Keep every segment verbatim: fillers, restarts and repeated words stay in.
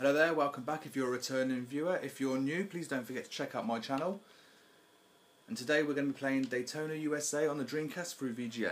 Hello there, welcome back if you're a returning viewer. If you're new, please don't forget to check out my channel. And today we're going to be playing Daytona U S A on the Dreamcast through V G A.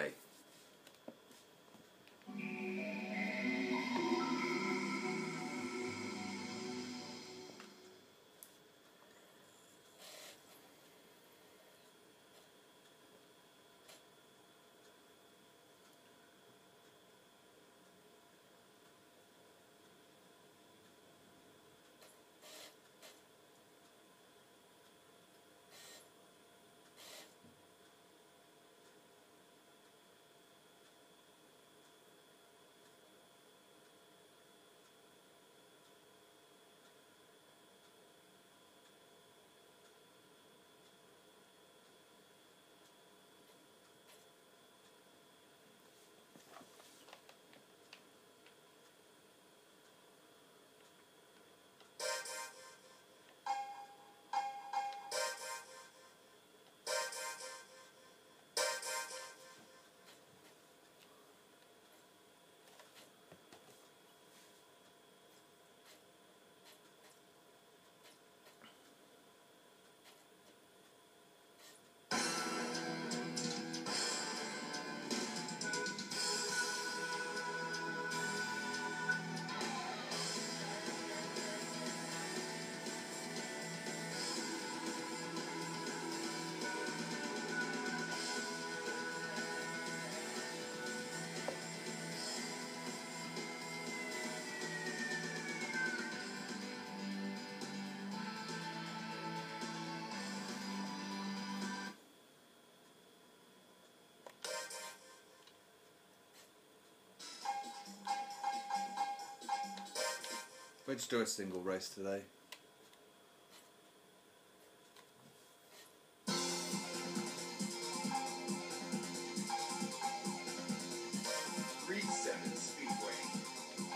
We'll just do a single race today. Green Seven Speedway,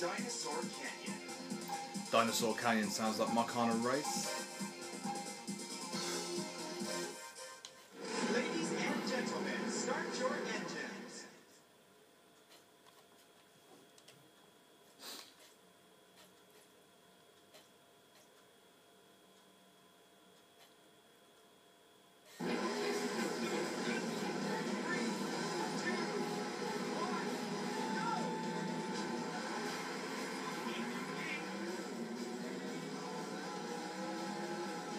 Dinosaur Canyon. Dinosaur Canyon sounds like my kind of race. Ladies and gentlemen, start your engine.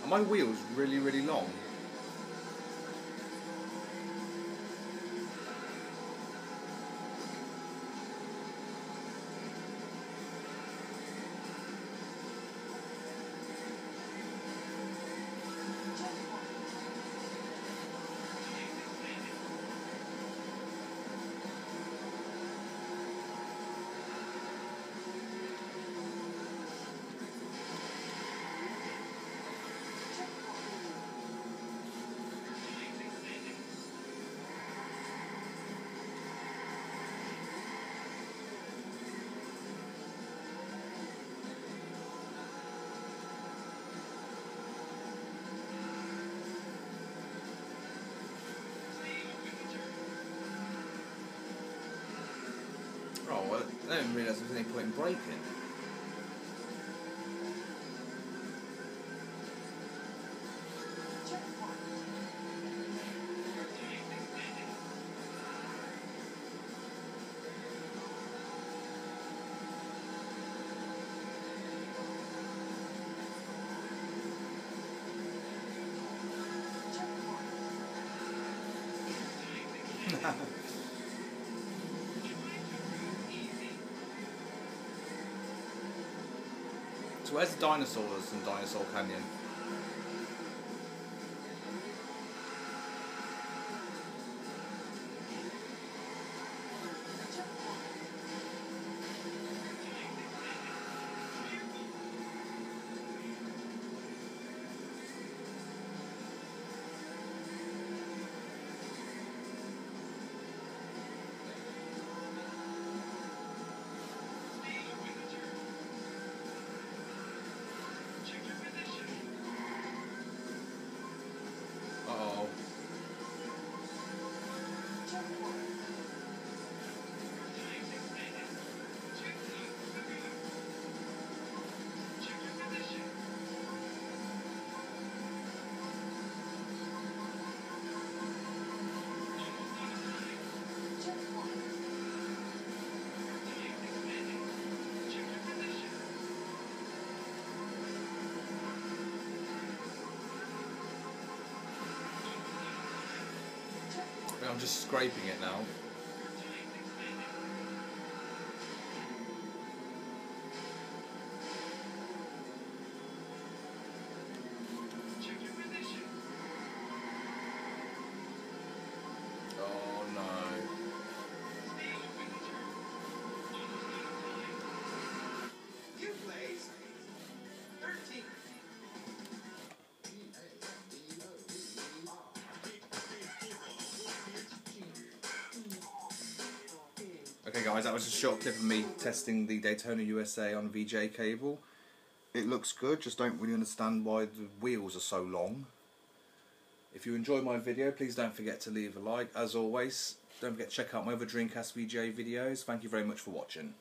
My wheel's really, really long. I don't realise there's any point in braking. So where's the dinosaurs in Dinosaur Canyon? I'm just scraping it now. Okay guys, that was a short clip of me testing the Daytona U S A on V G A cable. It looks good, just don't really understand why the wheels are so long. If you enjoy my video, please don't forget to leave a like. As always, don't forget to check out my other Dreamcast V G A videos. Thank you very much for watching.